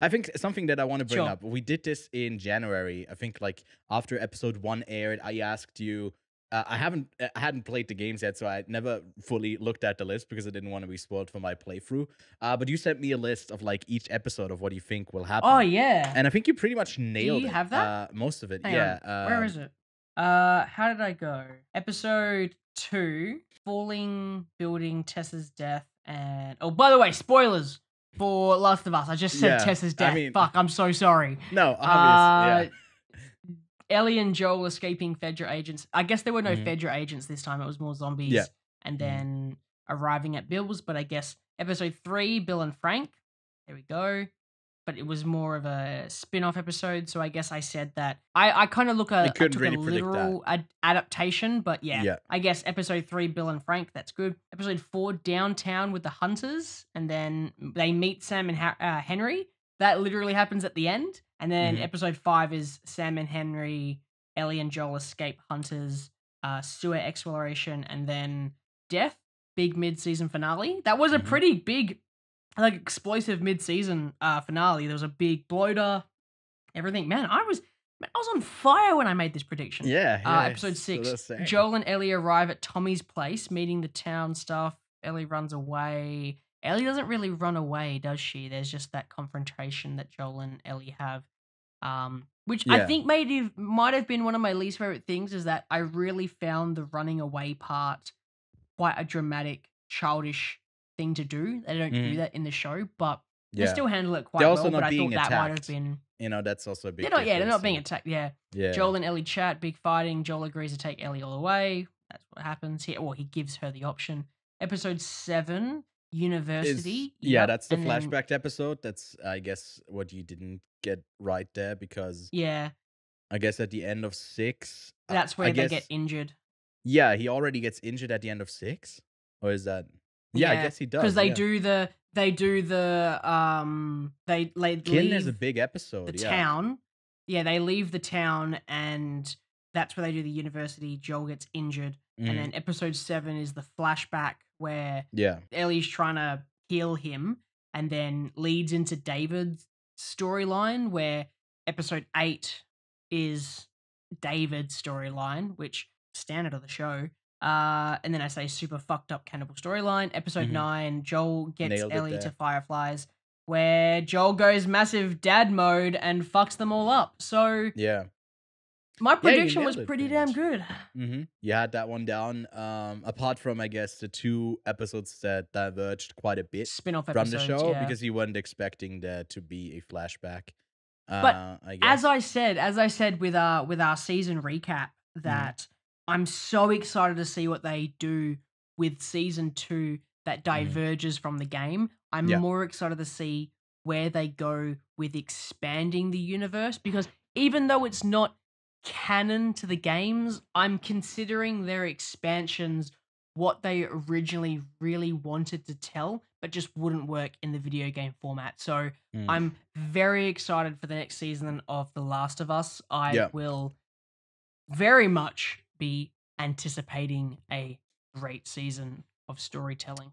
I think something that I want to bring up, we did this in January. I think like after episode 1 aired, I asked you, I hadn't played the games yet, so I never fully looked at the list because I didn't want to be spoiled for my playthrough. But you sent me a list of like each episode of what you think will happen. Oh, yeah. And I think you pretty much nailed it. Do you have that? Most of it, yeah. Where is it? How did I go? Episode 2, falling building, Tessa's death, and... Oh, by the way, spoilers! For Last of Us, I just said Tessa's death. I mean, fuck, I'm so sorry. No, obvious. Yeah. Ellie and Joel escaping Fedra agents. I guess there were no Fedra agents this time. It was more zombies. Yeah. And then arriving at Bill's. But I guess episode 3, Bill and Frank. There we go. But it was more of a spin-off episode. So I guess I said that. I kind of took a literal adaptation. But yeah, I guess episode 3, Bill and Frank, that's good. Episode 4, downtown with the hunters. And then they meet Sam and Henry. That literally happens at the end. And then episode 5 is Sam and Henry, Ellie and Joel escape hunters, sewer exploration, and then death, big mid-season finale. That was a pretty big... like explosive mid-season finale. There was a big bloater, everything. Man, I was on fire when I made this prediction. Yeah. Episode 6, Joel and Ellie arrive at Tommy's place, meeting the town staff. Ellie runs away. Ellie doesn't really run away, does she? There's just that confrontation that Joel and Ellie have, which I think might have been one of my least favorite things. Is that I really found the running away part quite a dramatic, childish thing to do. They don't do that in the show, but they still handle it quite well. But I thought that might have been, you know, that's also a big difference. They're not being attacked. Yeah. Joel and Ellie chat, big fighting. Joel agrees to take Ellie all away. That's what happens here. Well, he gives her the option. Episode 7, university. That's the flashback episode. That's I guess what you didn't get right there, because I guess at the end of 6, that's where they get injured. Yeah, he already gets injured at the end of 6, or is that? Yeah, I guess he does. Because they do the, they leave. There's a big episode. The town. Yeah, they leave the town, and that's where they do the university. Joel gets injured. And then episode 7 is the flashback where Ellie's trying to heal him, and then leads into David's storyline, where episode 8 is David's storyline, which standard of the show. And then I say super fucked up cannibal storyline. Episode 9, Joel gets Ellie to Fireflies, where Joel goes massive dad mode and fucks them all up. So my prediction was pretty damn good. You had that one down. Apart from, I guess, the 2 episodes that diverged quite a bit from the show, because you weren't expecting there to be a flashback. But as I said with our season recap, that. I'm so excited to see what they do with season 2 that diverges from the game. I'm more excited to see where they go with expanding the universe, because even though it's not canon to the games, I'm considering their expansions what they originally really wanted to tell, but just wouldn't work in the video game format. So I'm very excited for the next season of The Last of Us. I will very much be anticipating a great season of storytelling.